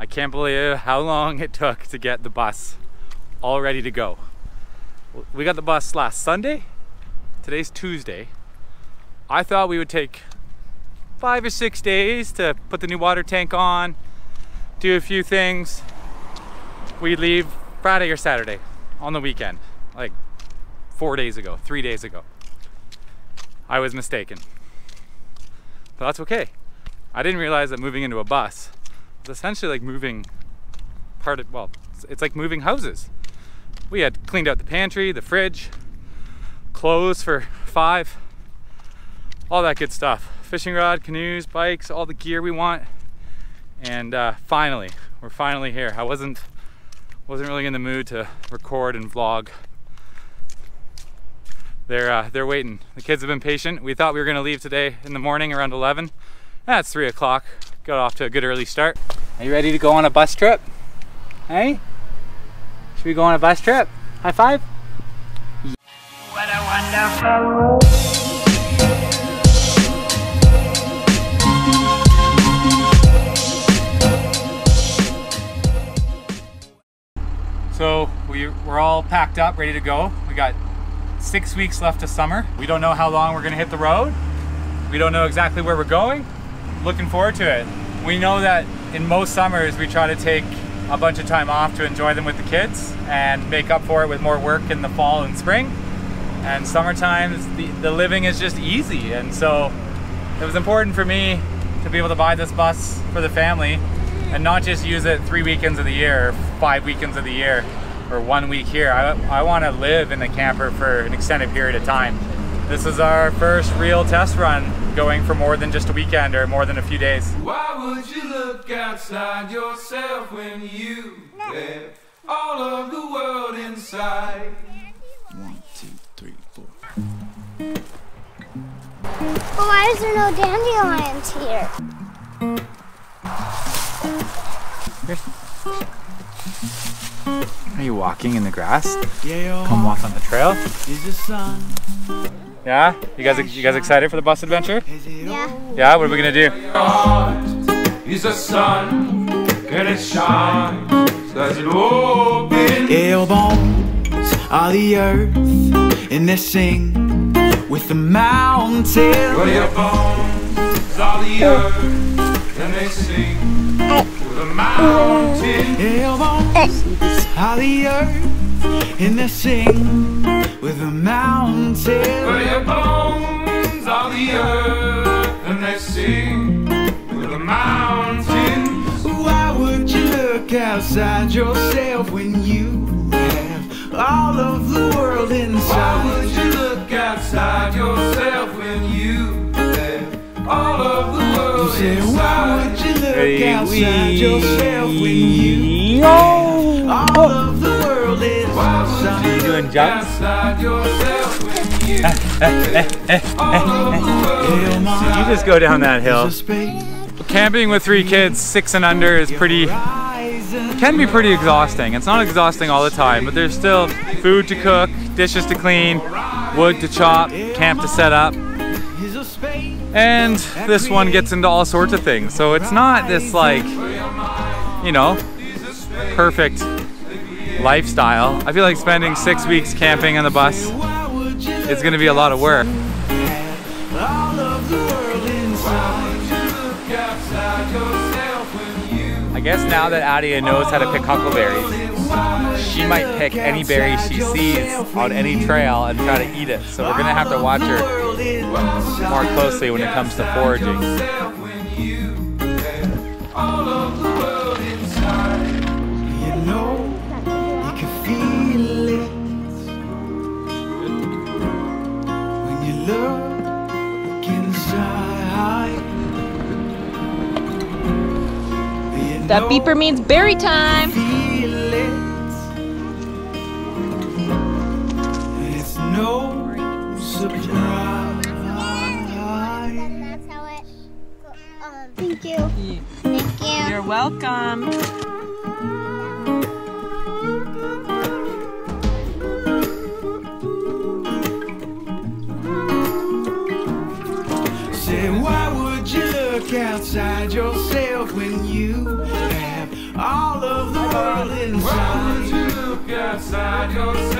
I can't believe how long it took to get the bus all ready to go. We got the bus last Sunday. Today's Tuesday. I thought we would take 5 or 6 days to put the new water tank on, do a few things. We leave Friday or Saturday on the weekend, like 4 days ago, 3 days ago. I was mistaken, but that's okay. I didn't realize that moving into a bus was essentially like moving part of, well, it's like moving houses. We had cleaned out the pantry, the fridge, clothes for 5, all that good stuff. Fishing rod, canoes, bikes, all the gear we want. And finally, we're finally here. I wasn't really in the mood to record and vlog. They're waiting. The kids have been patient. We thought we were gonna leave today in the morning around 11. That's 3 o'clock. Got off to a good early start. Are you ready to go on a bus trip? Hey? Should we go on a bus trip? High five? What a wonderful world. So we're all packed up, ready to go. We got 6 weeks left of summer. We don't know how long we're gonna hit the road. We don't know exactly where we're going. Looking forward to it. We know that in most summers, we try to take a bunch of time off to enjoy them with the kids and make up for it with more work in the fall and spring. And summertime, the living is just easy. And so it was important for me to be able to buy this bus for the family and not just use it 3 weekends of the year, 5 weekends of the year, or 1 week here. I want to live in the camper for an extended period of time. This is our first real test run, going for more than just a weekend or more than a few days. Why would you look outside yourself when you left all of the world inside? 1, 2, 3, 4. Well, why is there no dandelions here? Are you walking in the grass? Yeah. Come walk on the trail. Yeah? You guys excited for the bus adventure? Yeah. Yeah, what are we gonna do? Is the sun gonna shine? Does it open? Your bones are the earth and they sing with the mountains. Well, your bones are the earth and they sing. The mountain elbows are the earth and they sing with the mountain. Well, your bones are the earth and they sing with the mountain. Why would you look outside yourself when you have all of the world inside? Why would you look outside yourself when you have all of the world inside? Outside yourself when you all of the world is outside. Are you doing jumps? You just go down that hill. Camping with 3 kids, 6 and under, is pretty, can be pretty exhausting. It's not exhausting all the time, but there's still food to cook, dishes to clean, wood to chop, camp to set up. And this one gets into all sorts of things, so it's not this, like, you know, perfect lifestyle. I feel like spending 6 weeks camping on the bus is going to be a lot of work. I guess now that Adia knows how to pick huckleberries, she might pick any berry she sees on any trail and try to eat it, so we're going to have to watch her more closely when it comes to foraging. That beeper means berry time. It's no surprise. Thank you. Thank you. You're welcome. Say, why would you look outside yourself when you have I don't